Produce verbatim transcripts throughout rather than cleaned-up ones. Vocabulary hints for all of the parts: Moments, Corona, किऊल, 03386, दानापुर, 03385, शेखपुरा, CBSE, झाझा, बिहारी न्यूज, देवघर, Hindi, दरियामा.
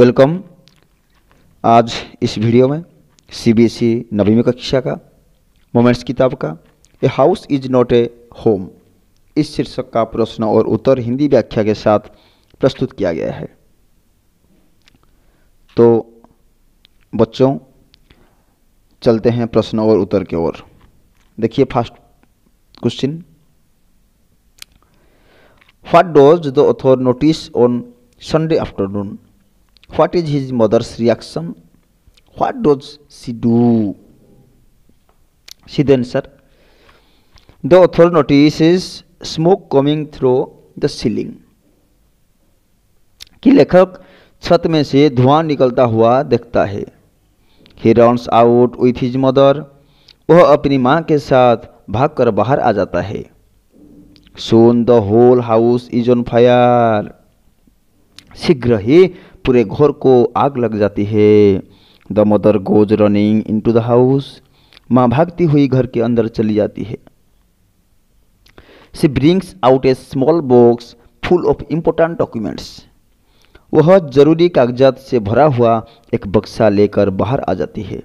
Welcome. आज इस video में सी बी एस ई नवीं कक्षा का मोमेंट्स किताब का a house is not a home इस शीर्षक का प्रश्न और उत्तर हिंदी व्याख्या के साथ प्रस्तुत किया गया है। तो बच्चों चलते हैं प्रश्न और उत्तर की ओर। देखिए first question, What does the author notice on Sunday afternoon? What is his mother's reaction? What does she do? See the answer. The author notices smoke coming through the ceiling. कि लेखक छत में से धुआं निकलता हुआ देखता है। He runs out with his mother. वह अपनी माँ के साथ भागकर बाहर आ जाता है। Soon the whole house is on fire. शीघ्र ही पूरे घर को आग लग जाती है। The mother goes running into the house. माँ भागती हुई घर के अंदर चली जाती है। She brings out a small box full of important documents. वह जरूरी कागजात से भरा हुआ एक बक्सा लेकर बाहर आ जाती है।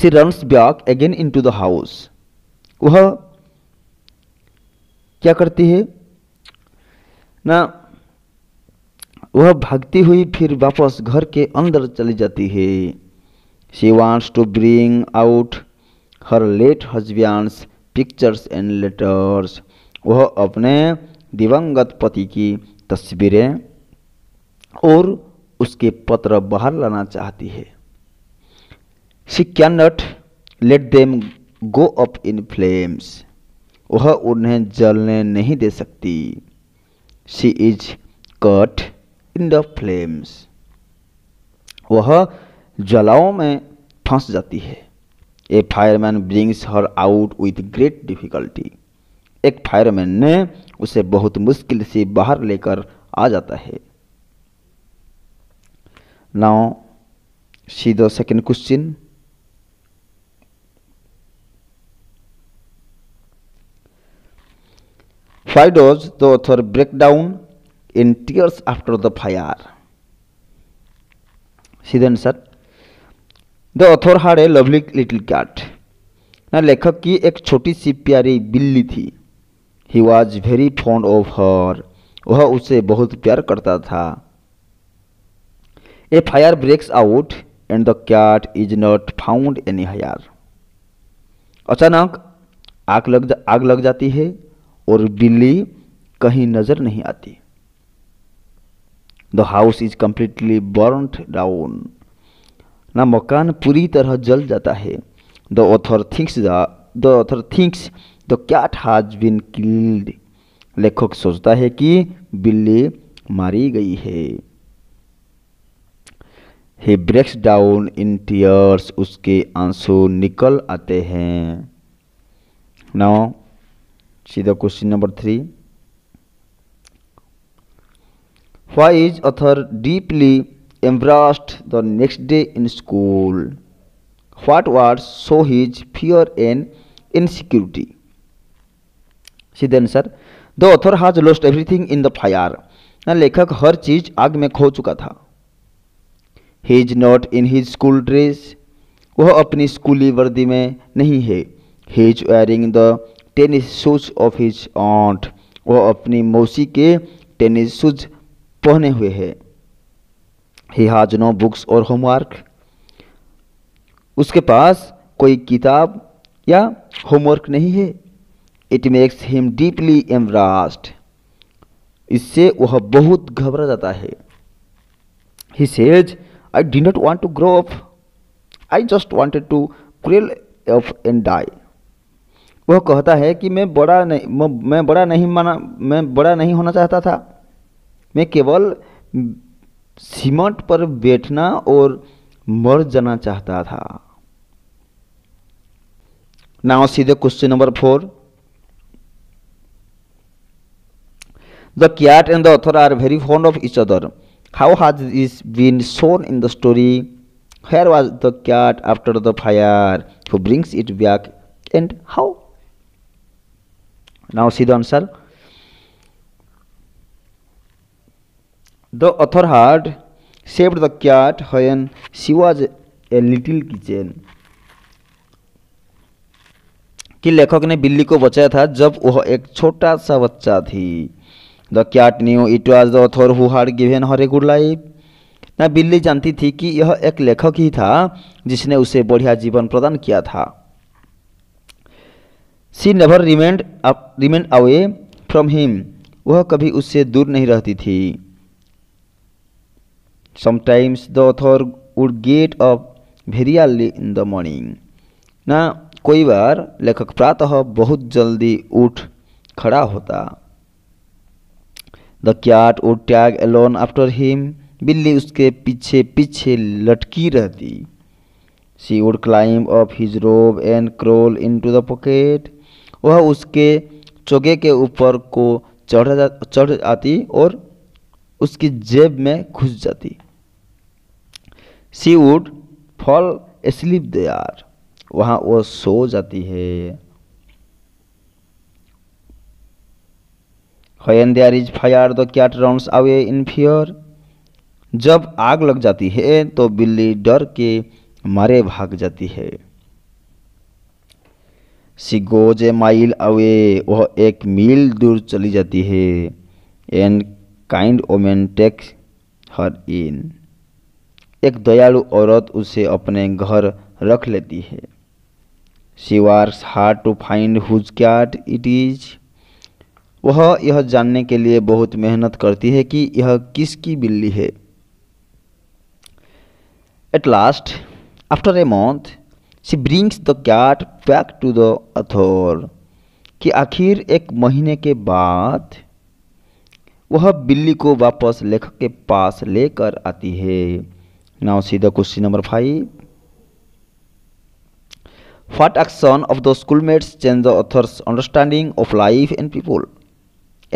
She runs back again into the house. वह क्या करती है ना, वह भागती हुई फिर वापस घर के अंदर चली जाती है। She wants to bring out her late husband's pictures and letters. वह अपने दिवंगत पति की तस्वीरें और उसके पत्र बाहर लाना चाहती है। She cannot let them go up in flames. वह उन्हें जलने नहीं दे सकती। She is caught in the flames. वह जलाओं में फंस जाती है। A fireman brings her out with great difficulty. एक फायरमैन ने उसे बहुत मुश्किल से बाहर लेकर आ जाता है। Now see the second question. Why does the author break down in tears after the fire? See the answer. The author had a lovely little cat. ना लेखक की एक छोटी सी प्यारी बिल्ली थी। He was very fond of her. वह उसे बहुत प्यार करता था। A fire breaks out and the cat is not found anywhere. अचानक आग लग आग लग जाती है और बिल्ली कहीं नजर नहीं आती। The house is completely burnt down. ना मकान पूरी तरह जल जाता है। The author thinks the the author thinks the cat has been killed. लेखक सोचता है कि बिल्ली मारी गई है। He breaks down in tears. उसके आंसू निकल आते हैं। Now सीधा question number three. Why is author deeply embarrassed the next day in school? What was so his fear and insecurity? सीधा answer. The author has lost everything in the fire. ना लेखक हर चीज आग में खो चुका था। He is not in his school dress. वह अपनी स्कूली वर्दी में नहीं है। He is wearing the tennis shoes of his aunt. वह अपनी मौसी के टेनिस शूज पहने हुए है। ही हैज नो बुक्स और होमवर्क. उसके पास कोई किताब या होमवर्क नहीं है। It makes him deeply embarrassed. इससे वह बहुत घबरा जाता है। He says I did not want to grow up. I just wanted to crawl up and die. वह कहता है कि मैं बड़ा नहीं मैं बड़ा नहीं माना मैं बड़ा नहीं होना चाहता था। मैं केवल सीमेंट पर बैठना और मर जाना चाहता था। नाउ सीधे question number four. The cat and the author are very fond of each other. How has this been shown in the story? Where was the cat after the fire? Who brings it back and how? Now see the answer. The author had saved the cat when she was a little kitten. कि लेखक ने बिल्ली को बचाया था जब वह एक छोटा सा बच्चा थी. The cat knew it was the author who had given her a good life. ना बिल्ली जानती थी कि यह एक लेखक ही था जिसने उसे बढ़िया जीवन प्रदान किया था. She never remained remained away from him. वह कभी उससे दूर नहीं रहती थी. Sometimes the author would get up very early in the morning. ना कोई बार लेखक प्रातः बहुत जल्दी उठ खड़ा होता. The cat would tag along after him. बिल्ली उसके पीछे पीछे लटकी रहती. She would climb up his robe and crawl into the pocket. वह उसके चोगे के ऊपर को चढ़ चढ़ आती और उसकी जेब में घुस जाती. She would fall asleep there. वहाँ वो सो जाती है. When there is fire, the cat runs away in fear. जब आग लग जाती है तो बिल्ली डर के मारे भाग जाती है. She goes a mile away. वह एक मील दूर चली जाती है. And kind woman takes her in. एक दयालु औरत उसे अपने घर रख लेती है. She works hard to find whose cat it is. वह यह जानने के लिए बहुत मेहनत करती है कि यह किसकी बिल्ली है. At last, after a month, she brings the cat back to the author. कि आखिर एक महीने के बाद वह बिल्ली को वापस लेखक के पास लेकर आती है. Now see the question number five. What action of the schoolmates changed the author's understanding of life and people,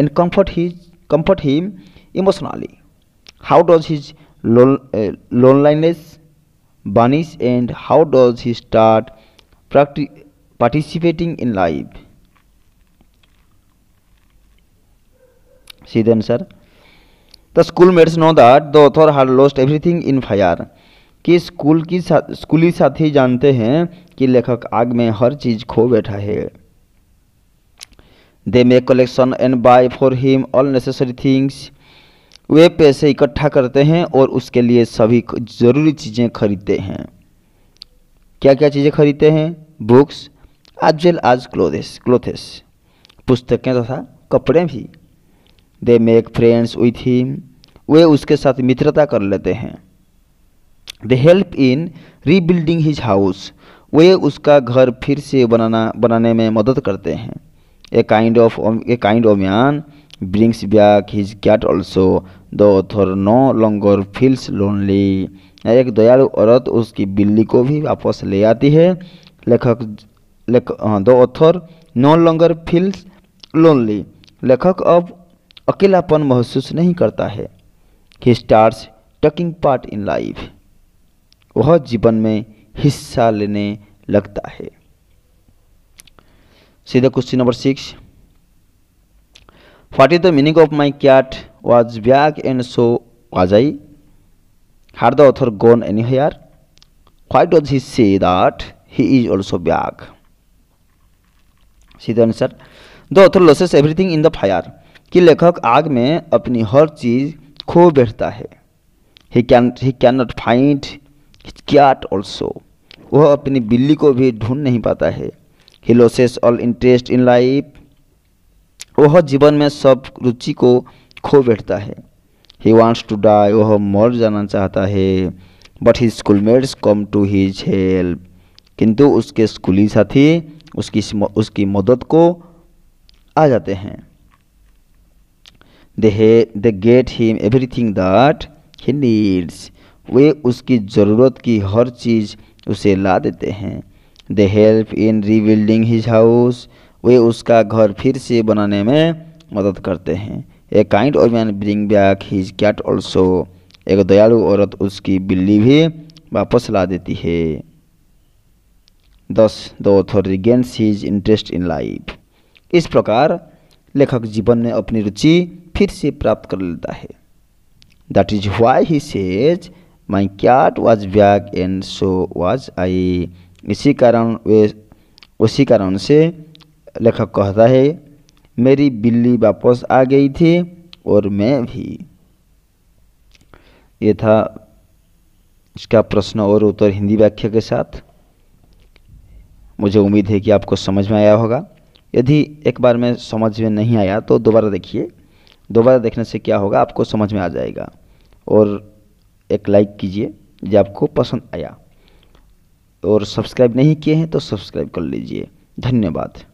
and comfort his comfort him emotionally? How does his lon uh, loneliness vanish, and how does he start practi participating in life? See the answer. The schoolmates know that the author had lost everything in fire. कि school की सा, स्कूली साथी जानते हैं कि लेखक आग में हर चीज खो बैठा है. They make collection and buy for him all necessary things. वे पैसे इकट्ठा करते हैं और उसके लिए सभी जरूरी चीज़ें खरीदते हैं. क्या क्या चीज़ें खरीदते हैं? Books as well as clothes clothes पुस्तकें तथा कपड़े भी. They make friends with him. वे उसके साथ मित्रता कर लेते हैं. They help in rebuilding his house. वे उसका घर फिर से बनाना बनाने में मदद करते हैं. A kind of a kind of man brings back his cat also. The author no longer feels lonely. एक दयालु औरत उसकी बिल्ली को भी वापस ले आती है. लेखक लेख The author no longer feels lonely. लेखक अब अकेलापन महसूस नहीं करता है. He starts taking part in life. वह जीवन में हिस्सा लेने लगता है. सीधा question number six. What is the meaning of my cat was back and so was I. Had the author gone anywhere. Why does he say that he is also back. सीधा answer. The author loses everything in the fire. कि लेखक आग में अपनी हर चीज खो बैठता है. He can he can not find cat also. वह अपनी बिल्ली को भी ढूंढ नहीं पाता है. He loses all interest in life. वह जीवन में सब रुचि को खो बैठता है. He wants to die. वह मर जाना चाहता है. But his schoolmates come to his help. किंतु उसके स्कूली साथी उसकी उसकी मदद को आ जाते हैं. They they get him everything that he needs. वे उसकी ज़रूरत की हर चीज़ उसे ला देते हैं. They help in rebuilding his house. वे उसका घर फिर से बनाने में मदद करते हैं. A kind of man bring back his cat also. एक दयालु औरत उसकी बिल्ली भी वापस ला देती है. Thus the author regains his interest in life. इस प्रकार लेखक जीवन में अपनी रुचि फिर से प्राप्त कर लेता है. That is why he says my cat was black and so was I. इसी कारण वे उसी कारण से लेखक कहता है मेरी बिल्ली वापस आ गई थी और मैं भी। ये था इसका प्रश्न और उत्तर हिंदी व्याख्या के साथ। मुझे उम्मीद है कि आपको समझ में आया होगा। यदि एक बार में समझ में नहीं आया तो दोबारा देखिए, दोबारा देखने से क्या होगा आपको समझ में आ जाएगा। और एक लाइक कीजिए यदि आपको पसंद आया, और सब्सक्राइब नहीं किए हैं तो सब्सक्राइब कर लीजिए। धन्यवाद।